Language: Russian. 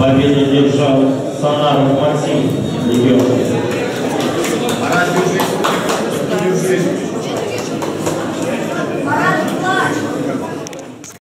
Победу держал Санаров Максим.